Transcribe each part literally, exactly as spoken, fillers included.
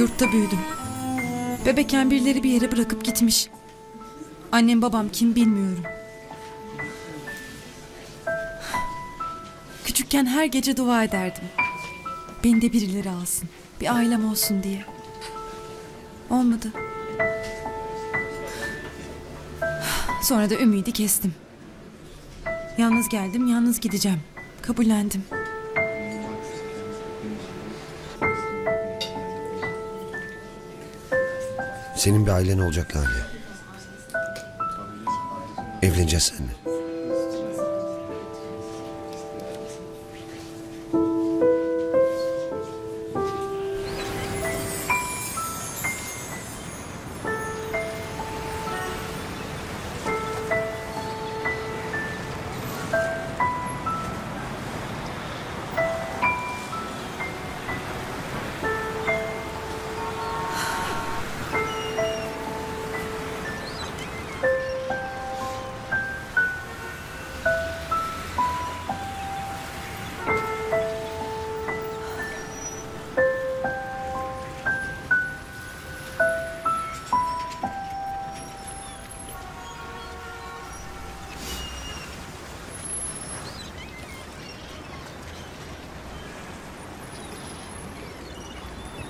Yurtta büyüdüm. Bebekken birileri bir yere bırakıp gitmiş. Annem babam kim bilmiyorum. Küçükken her gece dua ederdim. Beni de birileri alsın, bir ailem olsun diye. Olmadı. Sonra da ümidi kestim. Yalnız geldim, yalnız gideceğim. Kabullendim. Senin bir ailen olacak Lale. Evleneceğiz seninle.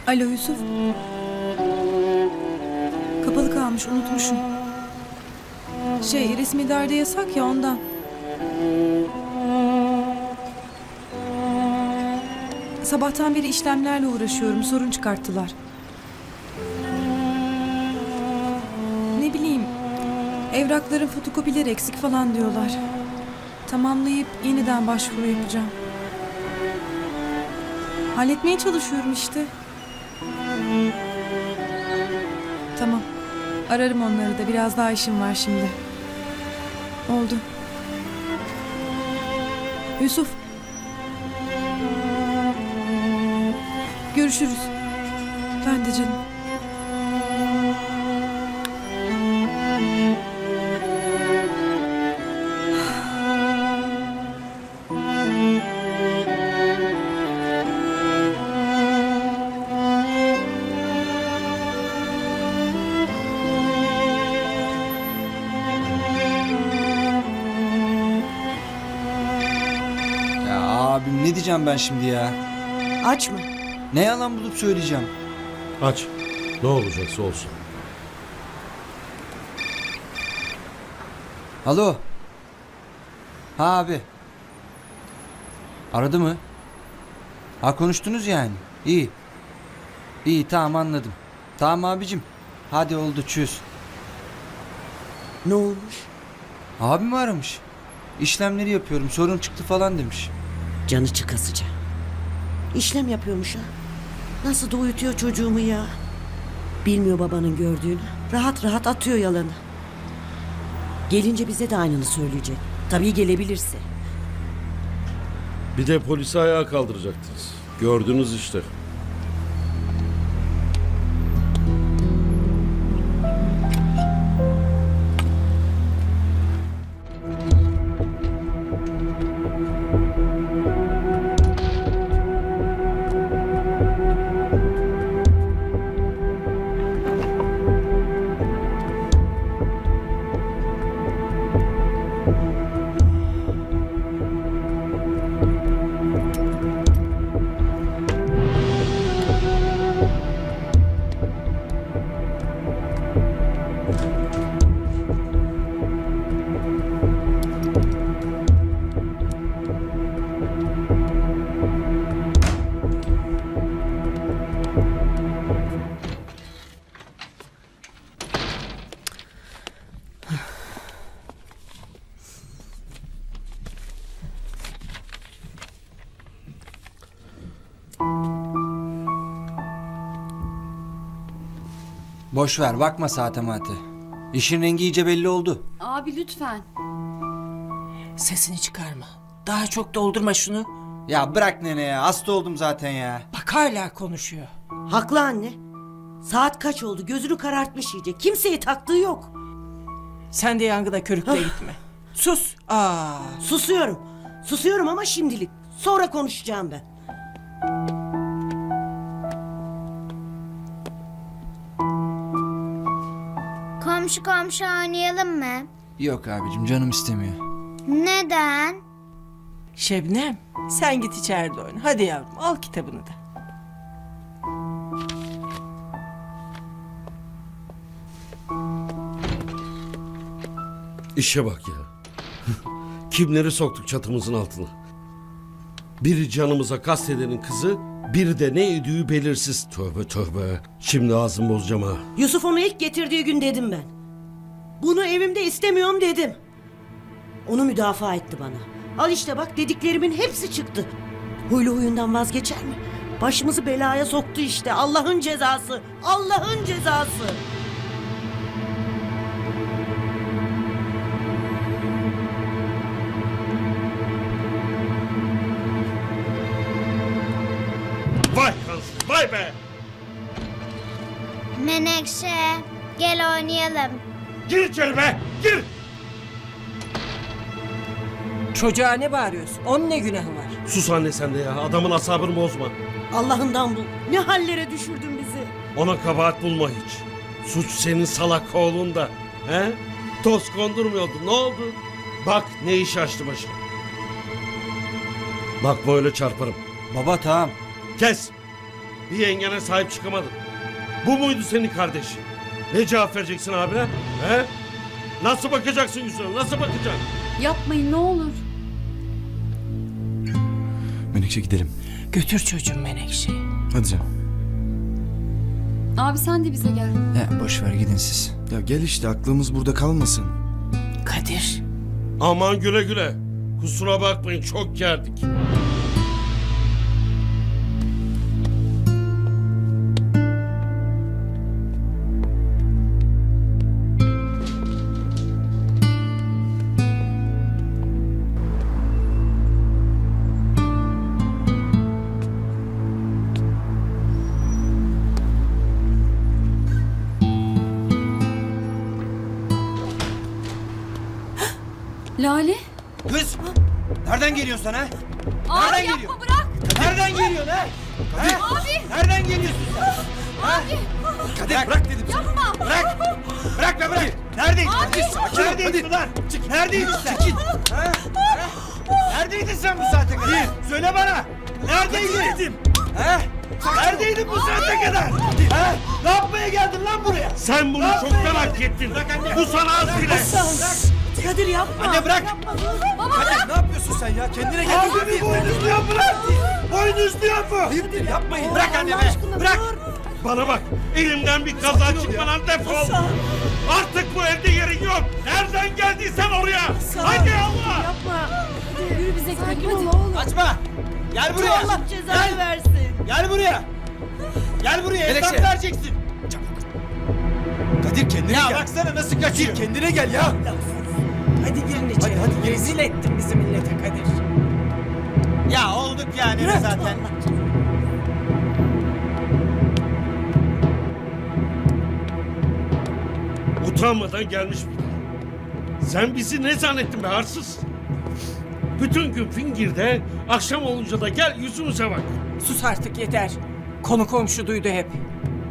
Alo Yusuf. Kapalı kalmış, unutmuşum. Şey, resmi idarede yasak ya, ondan. Sabahtan beri işlemlerle uğraşıyorum, sorun çıkarttılar. Ne bileyim, evrakların fotokopileri eksik falan diyorlar. Tamamlayıp yeniden başvuru yapacağım. Halletmeye çalışıyorum işte. Tamam. Ararım onları da. Biraz daha işim var şimdi. Oldu. Yusuf. Görüşürüz. Ben de canım. Ben şimdi ya. Aç mı? Ne yalan bulup söyleyeceğim. Aç. Ne olacaksa olsun. Alo. Ha abi. Aradı mı? Ha, konuştunuz yani. İyi. İyi, tamam, anladım. Tamam abicim. Hadi oldu, çöz. Ne olmuş? Abim aramış. İşlemleri yapıyorum, sorun çıktı falan demiş. Canı çıkasıca. İşlem yapıyormuş ha. Nasıl da uyutuyor çocuğumu ya. Bilmiyor babanın gördüğünü. Rahat rahat atıyor yalanı. Gelince bize de aynını söyleyecek. Tabii gelebilirse. Bir de polisi ayağa kaldıracaktınız. Gördünüz işte. Boş ver, bakma saate mate. İşin rengi iyice belli oldu. Abi lütfen. Sesini çıkarma. Daha çok doldurma şunu. Ya bırak nene ya, hasta oldum zaten ya. Bak hala konuşuyor. Haklı anne. Saat kaç oldu, gözünü karartmış iyice. Kimseye taktığı yok. Sen de yangına körükle gitme. Sus. Aa. Susuyorum. Susuyorum ama şimdilik. Sonra konuşacağım ben. komşu komşu oynayalım mı? Yok abicim, canım istemiyor. Neden? Şebnem, sen git içeride oyna. Hadi yavrum, al kitabını da. İşe bak ya. Kimleri soktuk çatımızın altına. Biri canımıza kastedenin kızı, biri de ne idüğü belirsiz. Tövbe tövbe. Şimdi ağzımı bozacağım ha. Yusuf onu ilk getirdiği gün dedim ben. Bunu evimde istemiyorum dedim. Onu müdafaa etti bana. Al işte bak, dediklerimin hepsi çıktı. Huylu huyundan vazgeçer mi? Başımızı belaya soktu işte. Allah'ın cezası. Allah'ın cezası. Vay kız, vay be! Menekşe, gel oynayalım. Gir içeri be, gir! Çocuğa ne bağırıyorsun? Onun ne günahı var? Sus anne sen de ya, adamın asabını bozma. Allah'ından bul, ne hallere düşürdün bizi? Ona kabahat bulma hiç. Suç senin salak oğlunda, he? Toz kondurmuyordu, ne oldu? Bak ne iş açtı başına. Bak böyle çarparım. Baba tamam. Kes! Bir yengene sahip çıkamadın. Bu muydu senin kardeşin? Ne cevap vereceksin abine? He? Nasıl bakacaksın yüzüne? Nasıl bakacaksın? Yapmayın ne olur. Menekşe gidelim. Götür çocuğum Menekşe'yi. Hadi canım. Abi sen de bize gel. He, boş ver gidin siz. Ya gel işte, aklımız burada kalmasın. Kadir. Aman güle güle. Kusura bakmayın, çok gerdik. Lale? Kız! Nereden geliyorsun sen ha? Abi nereden yapma geliyorsun? Bırak! Nereden geliyorsun ha? Ha? Abi! Nereden geliyorsun sen? Abi! Kadir bırak, bırak dedim sana. Yapma! Bırak! Bırak be bırak! Neredeydin? Abi! Sakin ol! Neredeydin lan? Neredeydin sen? Çekil! Ha? Ha? Neredeydin sen bu saate kadar? Abi. Söyle bana! Neredeydin? Ha? Neredeydin bu saate kadar? Ha? Ne yapmaya geldin lan buraya? Sen bunu çoktan hak ettin. Bu sana az bile. Kadir yapma. Anne bırak. Yapma, baba Kadir, bırak. Ne yapıyorsun sen ya? Kendine gel. Abimi boynuzluya bırak. Boynuzluya bu. Hayırdır yapmayın. Bırak anne be. Bırak. Dur. Bana bak. Elimden bir kaza çıkmadan defol. Artık bu evde yerin yok. Nereden geldiysen oraya. Sağ hadi Allah. Yapma. Hadi yürü bize gidelim. Açma. Gel buraya. Allah cezanı versin. Gel buraya. Gel buraya. Hesap vereceksin. Çabuk. Kadir kendine ya, gel. Ya baksana nasıl kaçıyor. Kendine gel ya. Hadi girin içeri. Hadi, hadi rezil ettin bizi millete Kadir. Ya olduk yani bırak zaten. Vallahi. Utanmadan gelmiş bir. Sen bizi ne zannettin be arsız? Bütün gün fingirde, akşam olunca da gel yüzümüze bak. Sus artık yeter. Konu komşu duydu hep.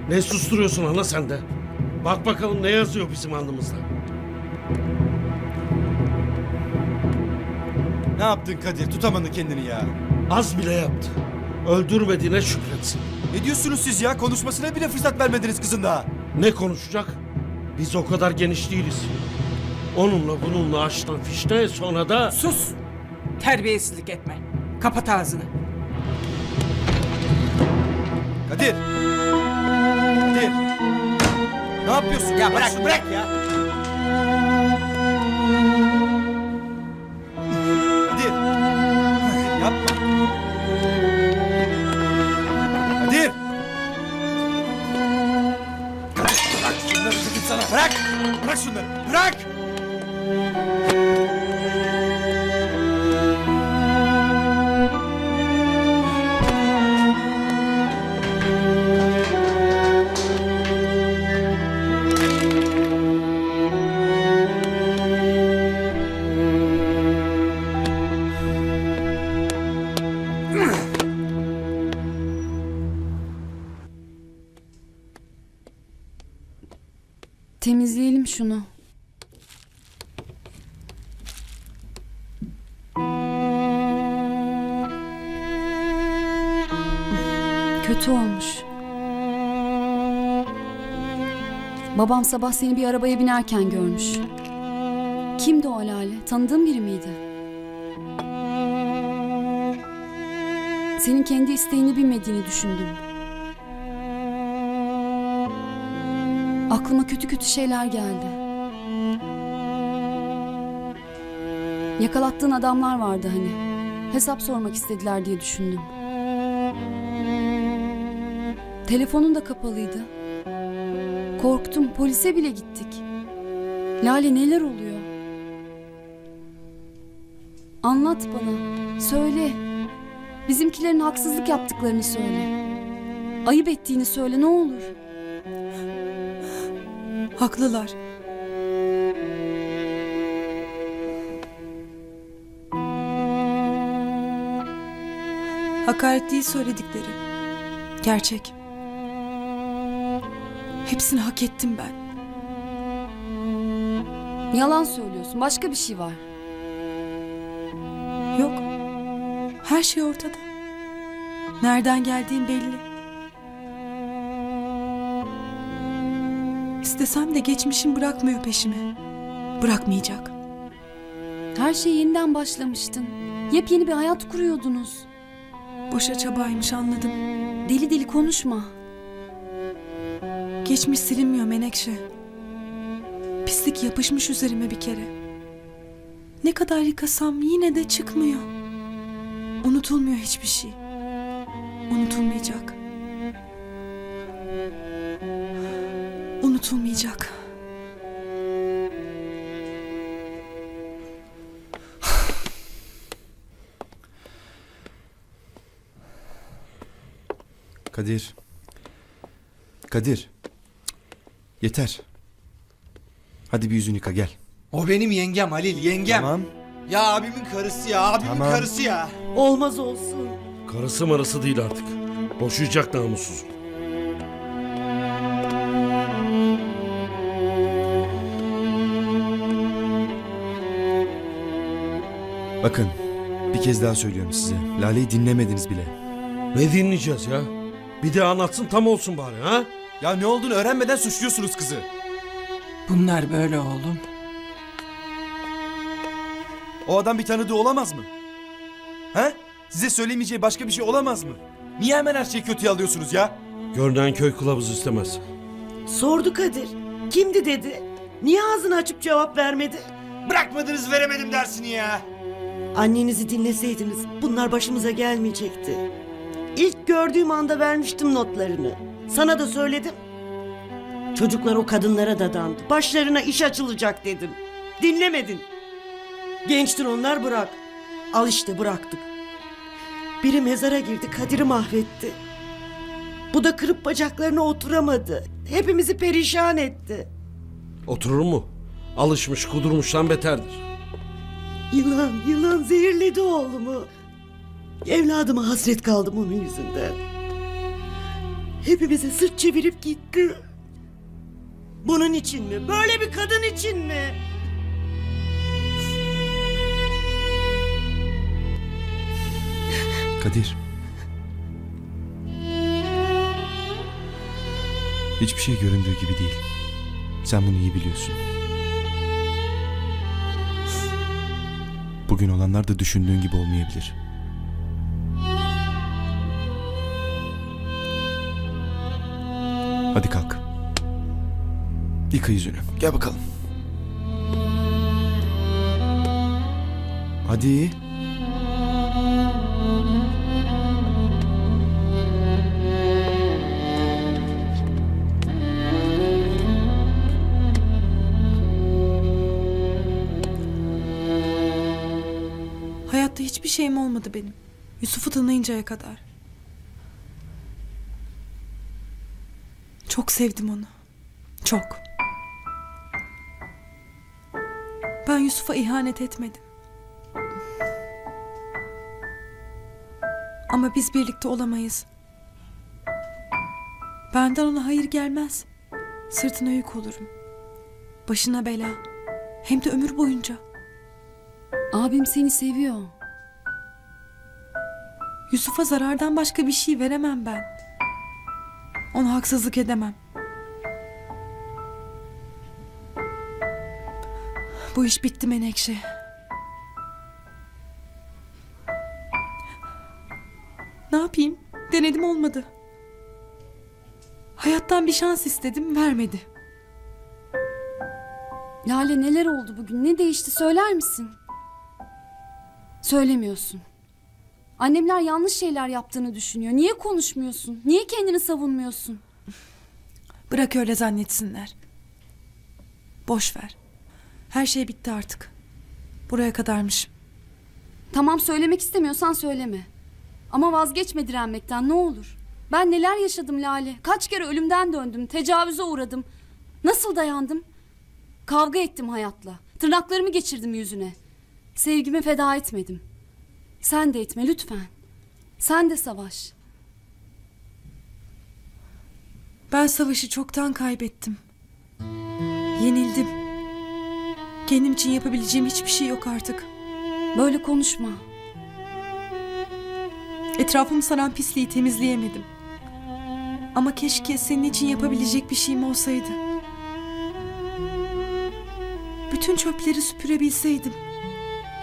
Ne susturuyorsun ana sen de? Bak bakalım ne yazıyor bizim alnımızda. Ne yaptın Kadir? Tutamadı kendini ya. Az bile yaptı. Öldürmediğine şükretsin. Ne diyorsunuz siz ya? Konuşmasına bile fırsat vermediniz kızın daha. Ne konuşacak? Biz o kadar geniş değiliz. Onunla bununla açtan fişte sonra da... Sus! Terbiyesizlik etme. Kapat ağzını. Kadir! Kadir! Ne yapıyorsun? Ya bırak, bırak, bırak ya! Bırak! Bırak şunları! Bırak! Temizleyelim. Keselim şunu. Kötü olmuş. Babam sabah seni bir arabaya binerken görmüş. Kimdi o Lale? Tanıdığın biri miydi? Senin kendi isteğini bilmediğini düşündüm. Aklıma kötü kötü şeyler geldi. Yakalattığın adamlar vardı hani. Hesap sormak istediler diye düşündüm. Telefonun da kapalıydı. Korktum, polise bile gittik. Lale, neler oluyor? Anlat bana, söyle. Bizimkilerin haksızlık yaptıklarını söyle. Ayıp ettiğini söyle, ne olur. Haklılar. Hakaret değil söyledikleri. Gerçek. Hepsini hak ettim ben. Yalan söylüyorsun. Başka bir şey var. Yok. Her şey ortada. Nereden geldiğin belli. İstesem de geçmişim bırakmıyor peşimi. Bırakmayacak. Her şey yeniden başlamıştın. Yepyeni bir hayat kuruyordunuz. Boşa çabaymış, anladım. Deli deli konuşma. Geçmiş silinmiyor Menekşe. Pislik yapışmış üzerime bir kere. Ne kadar yıkasam yine de çıkmıyor. Unutulmuyor hiçbir şey. Unutulmayacak. Unutulmayacak. Kadir. Kadir. Yeter. Hadi bir yüzünü yıka gel. O benim yengem Halil, yengem. Tamam. Ya abimin karısı ya, abimin tamam. karısı ya. Olmaz olsun. Karısı marası değil artık. Boşayacak namussuz. Bakın, bir kez daha söylüyorum size. Lale'yi dinlemediniz bile. Ne dinleyeceğiz ya? Bir de anlatsın tam olsun bari ha? Ya ne olduğunu öğrenmeden suçluyorsunuz kızı. Bunlar böyle oğlum. O adam bir tanıdığı olamaz mı? Ha? Size söylemeyeceği başka bir şey olamaz mı? Niye hemen her şeyi kötüye alıyorsunuz ya? Görünen köy kılavuz istemez. Sordu Kadir. Kimdi dedi. Niye ağzını açıp cevap vermedi? Bırakmadınız, veremedim dersini ya. Annenizi dinleseydiniz bunlar başımıza gelmeyecekti. İlk gördüğüm anda vermiştim notlarını. Sana da söyledim. Çocuklar o kadınlara dadandı. Başlarına iş açılacak dedim. Dinlemedin. Gençtir onlar, bırak. Al işte, bıraktık. Biri mezara girdi, Kadir'i mahvetti. Bu da kırıp bacaklarına oturamadı. Hepimizi perişan etti. Oturur mu? Alışmış kudurmuştan beterdir. Yılan, yılan zehirledi oğlumu. Evladıma hasret kaldım onun yüzünden. Hepimize sırt çevirip gitti. Bunun için mi? Böyle bir kadın için mi? Kadir. Hiçbir şey göründüğü gibi değil. Sen bunu iyi biliyorsun. Bugün olanlar da düşündüğün gibi olmayabilir. Hadi kalk. Yıka yüzünü. Gel bakalım. Hadi. Hayatta hiçbir şeyim olmadı benim. Yusuf'u tanıyıncaya kadar. Çok sevdim onu. Çok. Ben Yusuf'a ihanet etmedim. Ama biz birlikte olamayız. Benden ona hayır gelmez. Sırtına yük olurum. Başına bela. Hem de ömür boyunca. Abim seni seviyor. Yusuf'a zarardan başka bir şey veremem ben. Ona haksızlık edemem. Bu iş bitti Menekşe. Ne yapayım? Denedim olmadı. Hayattan bir şans istedim, vermedi. Lale, neler oldu bugün? Ne değişti söyler misin? Söylemiyorsun. Annemler yanlış şeyler yaptığını düşünüyor. Niye konuşmuyorsun? Niye kendini savunmuyorsun? Bırak öyle zannetsinler. Boş ver. Her şey bitti artık. Buraya kadarmış. Tamam, söylemek istemiyorsan söyleme. Ama vazgeçme direnmekten, ne olur. Ben neler yaşadım Lale. Kaç kere ölümden döndüm, tecavüze uğradım. Nasıl dayandım? Kavga ettim hayatla. Tırnaklarımı geçirdim yüzüne. Sevgimi feda etmedim. Sen de etme lütfen. Sen de savaş. Ben savaşı çoktan kaybettim. Yenildim. Kendim için yapabileceğim hiçbir şey yok artık. Böyle konuşma. Etrafımı saran pisliği temizleyemedim. Ama keşke senin için yapabilecek bir şeyim olsaydı. Bütün çöpleri süpürebilseydim.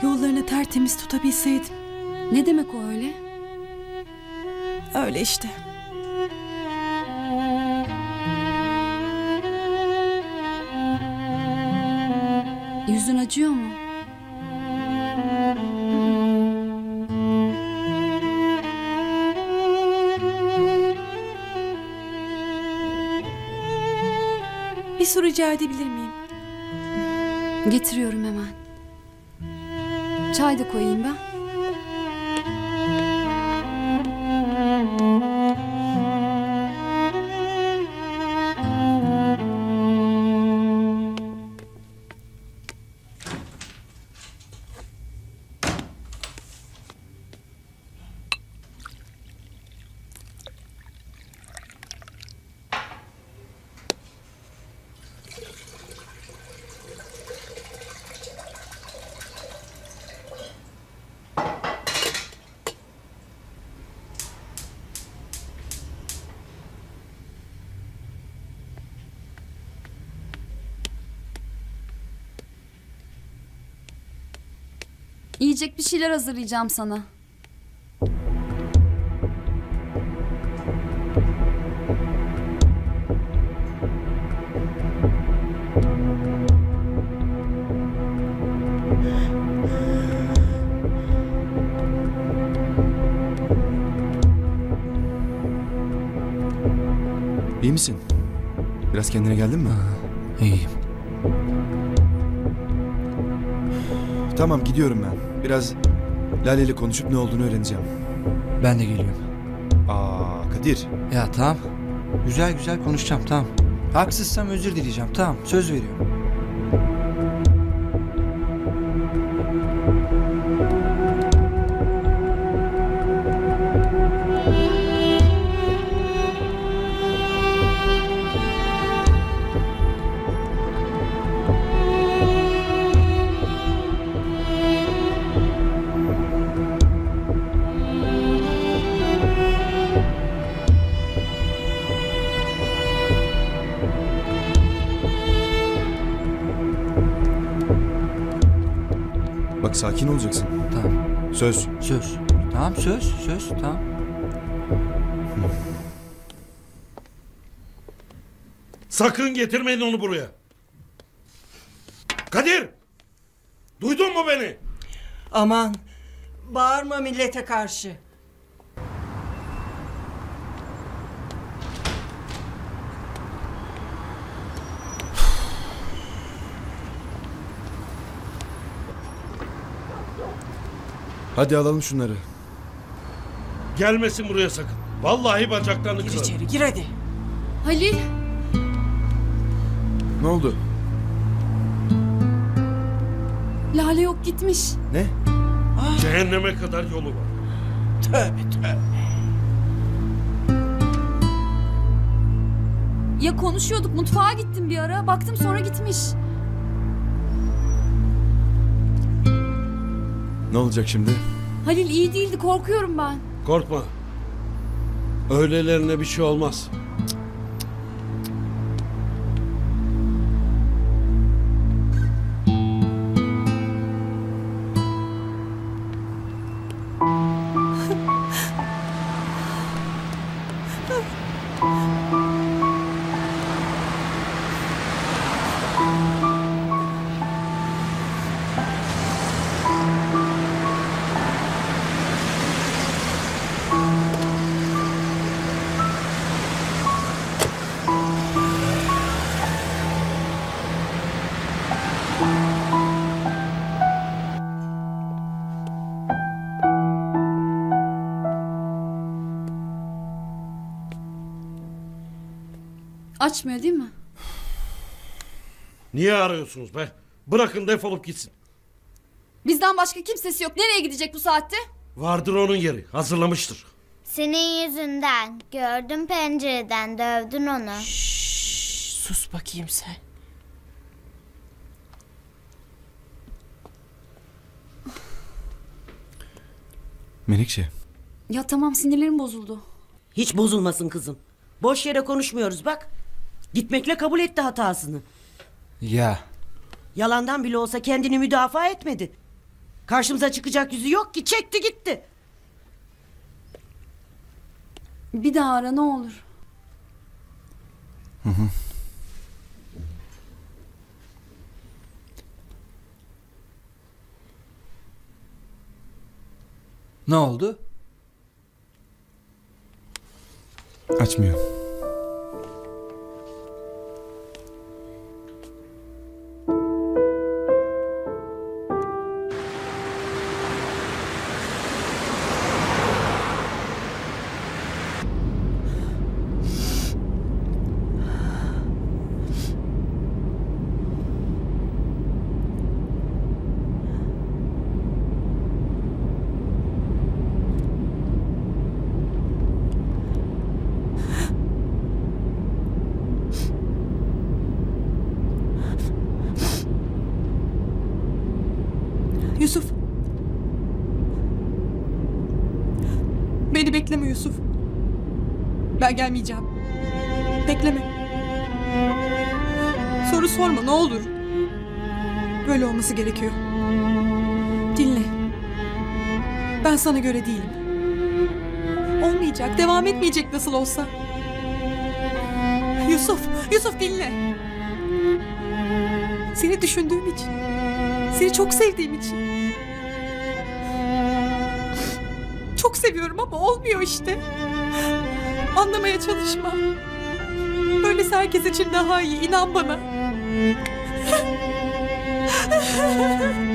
Yollarını tertemiz tutabilseydim. Ne demek o öyle? Öyle işte. Yüzün acıyor mu? Bir su rica edebilir miyim? Getiriyorum hemen. Çay da koyayım ben. Yiyecek bir şeyler hazırlayacağım sana. İyi misin? Biraz kendine geldin mi? Ha, iyiyim. Tamam, gidiyorum ben. Biraz Lale ile konuşup ne olduğunu öğreneceğim. Ben de geliyorum. Aa Kadir. Ya tamam. Güzel güzel konuşacağım, tamam. Haksızsam özür dileyeceğim, tamam. Söz veriyorum. Sakin olacaksın. Tamam. Söz. Söz. Tamam, söz. Söz. Tamam. Sakın getirmeyin onu buraya. Kadir! Duydun mu beni? Aman! Bağırma millete karşı. Hadi alalım şunları. Gelmesin buraya sakın. Vallahi bacaklarını kırarım. Gir içeri, gir hadi. Halil. Ne oldu? Lale yok, gitmiş. Ne? Ah. Cehenneme kadar yolu var. Tövbe tövbe. Ya konuşuyorduk, mutfağa gittim bir ara. Baktım sonra gitmiş. Ne olacak şimdi? Halil iyi değildi, korkuyorum ben. Korkma. Öylelerine bir şey olmaz. Açmıyor değil mi? Niye arıyorsunuz be? Bırakın defolup gitsin. Bizden başka kimsesi yok. Nereye gidecek bu saatte? Vardır onun yeri. Hazırlamıştır. Senin yüzünden. Gördüm pencereden. Dövdün onu. Şşş, sus bakayım sen. Menekşe. Ya tamam, sinirlerim bozuldu. Hiç bozulmasın kızım. Boş yere konuşmuyoruz bak. Gitmekle kabul etti hatasını. Ya. Yalandan bile olsa kendini müdafaa etmedi. Karşımıza çıkacak yüzü yok ki, çekti gitti. Bir daha ara ne olur. Hı hı. Ne oldu? Açmıyor. Yusuf. Beni bekleme Yusuf. Ben gelmeyeceğim. Bekleme. Soru sorma ne olur. Böyle olması gerekiyor. Dinle. Ben sana göre değilim. Olmayacak, devam etmeyecek nasıl olsa. Yusuf, Yusuf dinle. Seni düşündüğüm için, seni çok sevdiğim için. Çok seviyorum ama olmuyor işte. Anlamaya çalışma. Böylesi herkes için daha iyi, inan bana.